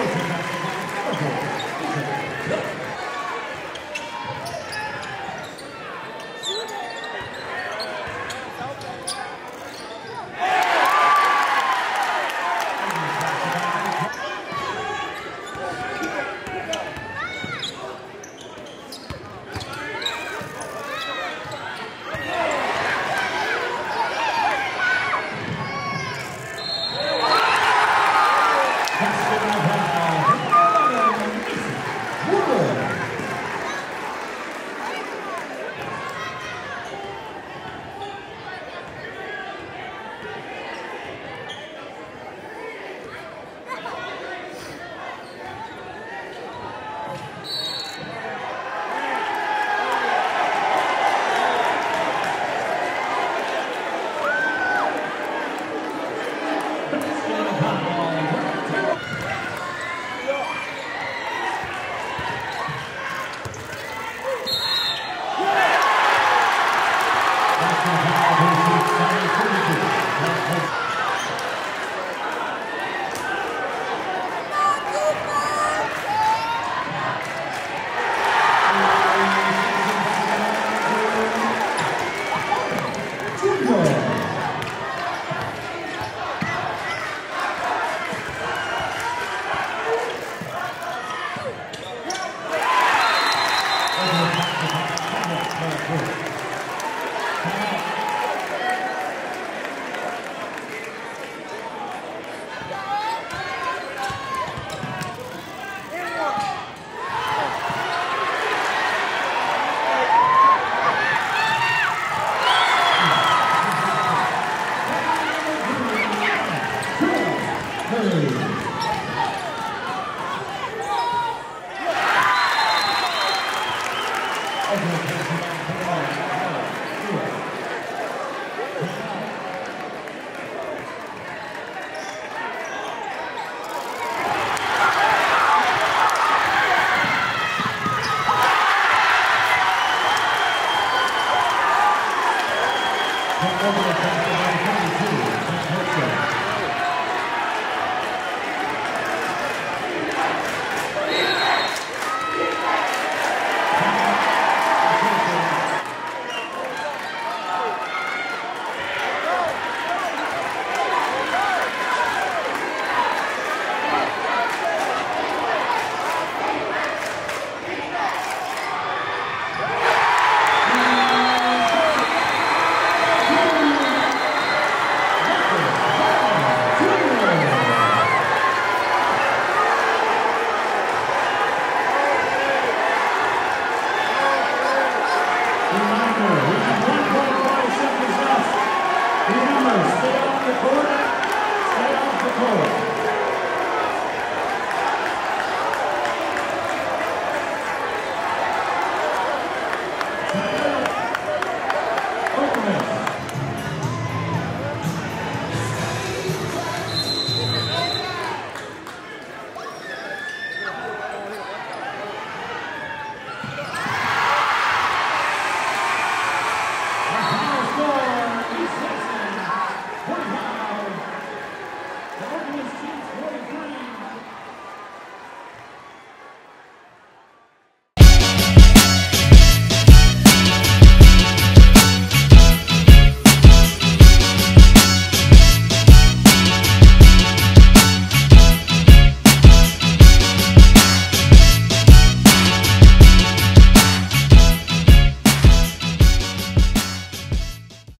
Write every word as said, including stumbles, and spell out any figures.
Stay off the court. Stay off the court.